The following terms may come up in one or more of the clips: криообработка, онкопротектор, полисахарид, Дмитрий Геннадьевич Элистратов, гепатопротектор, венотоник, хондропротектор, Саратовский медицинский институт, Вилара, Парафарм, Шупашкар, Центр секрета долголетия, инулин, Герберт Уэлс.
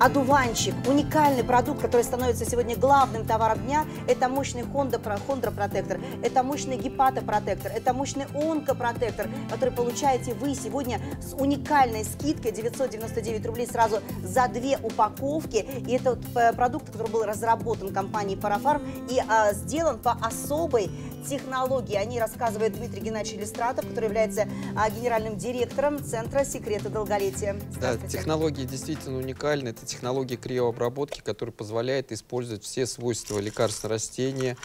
одуванчик, уникальный продукт, который становится сегодня главным товаром дня, это мощный хондропротектор, это мощный гепатопротектор, это мощный онкопротектор, который получаете вы сегодня с уникальной скидкой 999 рублей сразу за две упаковки. И это продукт, который был разработан компанией Парафарм и сделан по особой технологии. О ней рассказывает Дмитрий Геннадьевич Элистратов, который является генеральным директором Центра секрета долголетия. Да, технологии действительно уникальны. Это технология криообработки, которая позволяет использовать все свойства лекарственного растения,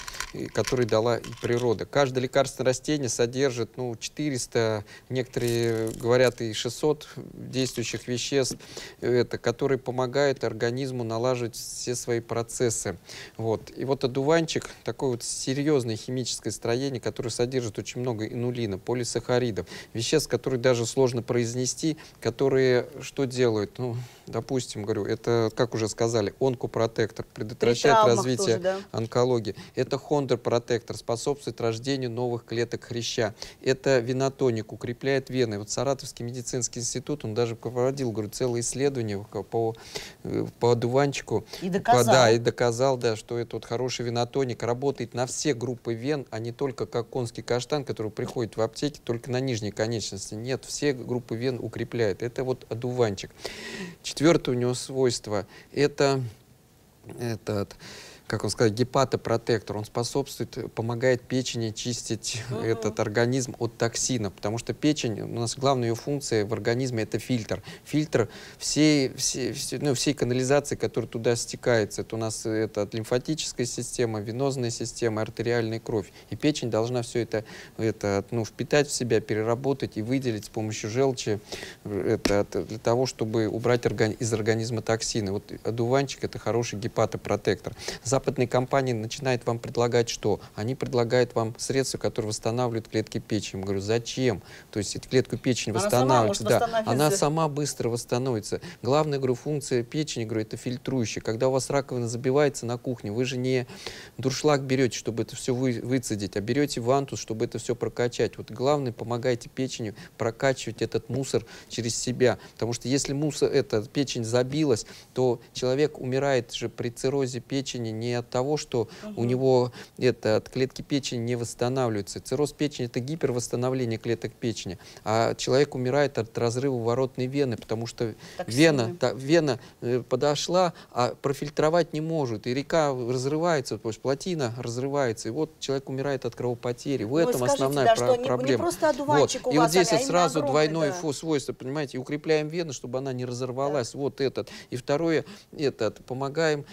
которые дала и природа. Каждое лекарственное растение содержит 400, некоторые говорят и 600 действующих веществ, которые помогают организму налаживать все свои процессы. Вот. И вот одуванчик, такой вот серьезный химический строение, которое содержит очень много инулина, полисахаридов, веществ, которые даже сложно произнести, которые что делают? Допустим, говорю, это, как уже сказали, онкопротектор, предотвращает развитие онкологии. Это хондропротектор, способствует рождению новых клеток хряща. Это венотоник, укрепляет вены. Вот Саратовский медицинский институт, он даже проводил, говорю, целое исследование по одуванчику. И доказал. И доказал, что это вот хороший венотоник, работает на все группы вен, а не только как конский каштан, который приходит в аптеке только на нижней конечности. Нет, все группы вен укрепляет. Это вот одуванчик. Четвертое у него свойство – это, как он сказал, гепатопротектор. Он способствует, помогает печени чистить этот организм от токсина, потому что печень, у нас главная ее функция в организме – это фильтр. Фильтр всей канализации, которая туда стекается. Это у нас лимфатическая система, венозная система, артериальная кровь. И печень должна все это, впитать в себя, переработать и выделить с помощью желчи для того, чтобы убрать из организма токсины. Вот одуванчик – это хороший гепатопротектор. Западные компании начинают вам предлагать что? Они предлагают вам средства, которые восстанавливают клетки печени. Я говорю, зачем? То есть клетку печени восстанавливать. Она сама быстро восстановится. Главная, говорю, функция печени, говорю, это фильтрующая. Когда у вас раковина забивается на кухне, вы же не дуршлаг берете, чтобы это все выцедить, а берете вантус, чтобы это все прокачать. Вот главное, помогайте печени прокачивать этот мусор через себя. Потому что если печень забилась, то человек умирает же при циррозе печени не от того, что у него от клетки печени не восстанавливаются. Цирроз печени – это гипервосстановление клеток печени. А человек умирает от разрыва воротной вены, потому что вена подошла, а профильтровать не может. И река разрывается, то есть плотина разрывается. И вот человек умирает от кровопотери. В этом основная проблема. Не просто одуванчик у вас, и вот здесь сразу двойное свойство, понимаете, укрепляем вену, чтобы она не разорвалась. Да. И второе, помогаем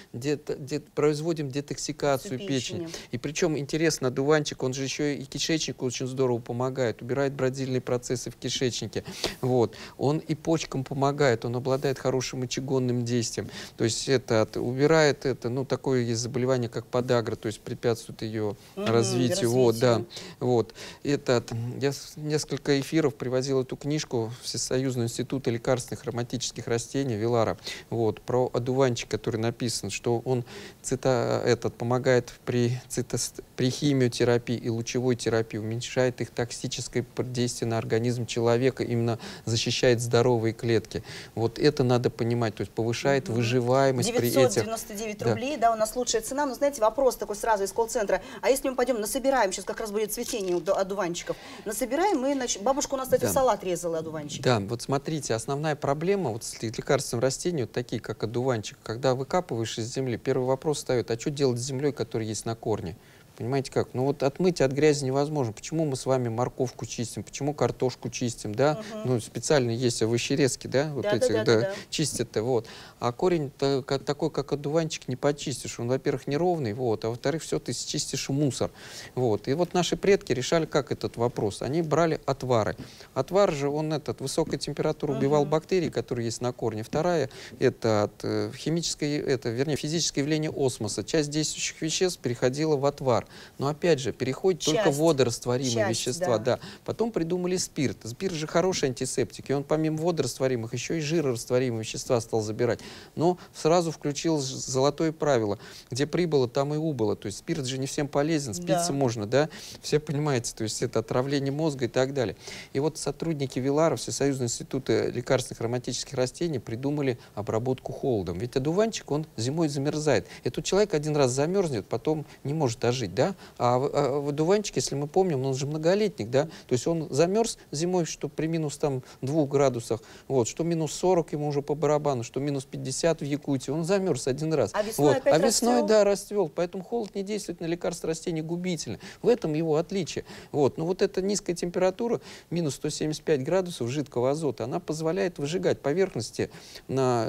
производим детоксикацию печени. И причем, интересно, одуванчик, он же еще и кишечнику очень здорово помогает, убирает бродильные процессы в кишечнике. Вот. Он и почкам помогает, он обладает хорошим мочегонным действием. То есть убирает такое есть заболевание, как подагра, то есть препятствует ее развитию. Я несколько эфиров привозил эту книжку Всесоюзного института лекарственных ароматических растений Вилара. Про одуванчик, который написан, что он помогает при химиотерапии и лучевой терапии, уменьшает их токсическое действие на организм человека, именно защищает здоровые клетки. Вот это надо понимать, то есть повышает выживаемость при этих. 999 рублей, да, у нас лучшая цена, но знаете, вопрос такой сразу из колл-центра. А если мы пойдем, насобираем, сейчас как раз будет цветение одуванчиков, насобираем мы, бабушка у нас, кстати, салат резала одуванчик. Да, вот смотрите, основная проблема с лекарственным растением, такие как одуванчик, когда выкапываешь из земли, первый вопрос встает, а что делать с землей, которая есть на корне? Понимаете как? Отмыть от грязи невозможно. Почему мы с вами морковку чистим, почему картошку чистим, да? Специально есть овощерезки, да? Чистят-то, А корень такой, как одуванчик, не почистишь. Он, во-первых, неровный, а во-вторых, все ты счистишь мусор. И наши предки решали, как этот вопрос. Они брали отвары. Отвар же, высокая температура убивал бактерии, которые есть на корне. Вторая, физическое явление осмоса. Часть действующих веществ переходила в отвар. Но опять же, переходит только водорастворимые вещества. Да. Потом придумали спирт. Спирт же хороший антисептик. И он помимо водорастворимых еще и жирорастворимые вещества стал забирать. Но сразу включил золотое правило. Где прибыло, там и убыло. То есть спирт же не всем полезен. Спиться можно, да? Все понимаете. То есть это отравление мозга и так далее. И вот сотрудники Вилара, Всесоюзного института лекарственных ароматических растений, придумали обработку холодом. Ведь одуванчик, он зимой замерзает. И тут человек один раз замерзнет, потом не может дожить, да? А в одуванчике, если мы помним, он же многолетник, да? То есть он замерз зимой, что при минус там 2 градусах, вот, что минус 40 ему уже по барабану, что минус 50 в Якутии, он замерз один раз. А весной, вот. Весной расцвел. Поэтому холод не действует на лекарства растений губительно. В этом его отличие. Вот. Но вот эта низкая температура, минус 175 градусов жидкого азота, она позволяет выжигать поверхности на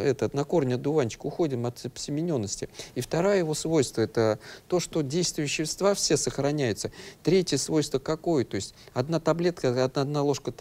корне одуванчика. Уходим от обсемененности. И второе его свойство — это то, что действующие вещества все сохраняются. Третье свойство какое? То есть одна таблетка, одна ложка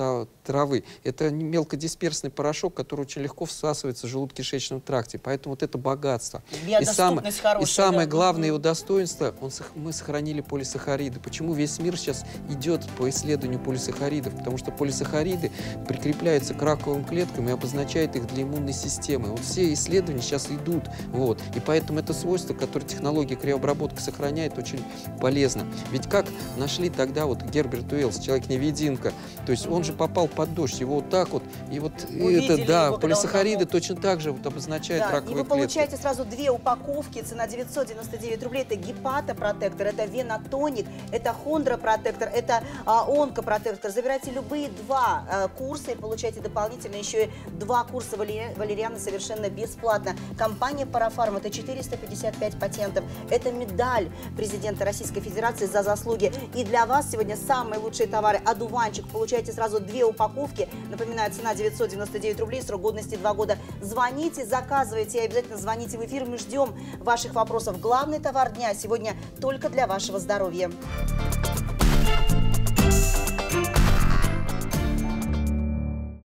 травы — это мелкодисперсный порошок, который очень легко всасывается в желудочно-кишечном тракте. Поэтому вот это богатство. И самое главное его достоинство — мы сохранили полисахариды. Почему весь мир сейчас идет по исследованию полисахаридов? Потому что полисахариды прикрепляются к раковым клеткам и обозначают их для иммунной системы. Вот все исследования сейчас идут. Вот. И поэтому это свойство, которое технология криообработки сохраняет, очень полезно. Ведь как нашли тогда вот Герберт Уэлс, человек-невидимка, то есть он же попал под дождь, его вот так вот, и вот это, да, полисахариды точно так же вот обозначают раковые клетки. И вы получаете сразу 2 упаковки, цена 999 рублей, это гепатопротектор, это венотоник, это хондропротектор, это онкопротектор. Забирайте любые 2 курса и получайте дополнительно еще и 2 курса валерианы совершенно бесплатно. Компания «Парафарм» — это 455 патентов, это медаль президента Российской Федерации за заслуги. И для вас сегодня самые лучшие товары. Одуванчик. Получаете сразу 2 упаковки. Напоминаю, цена 999 рублей, срок годности 2 года. Звоните, заказывайте и обязательно звоните в эфир. Мы ждем ваших вопросов. Главный товар дня сегодня только для вашего здоровья.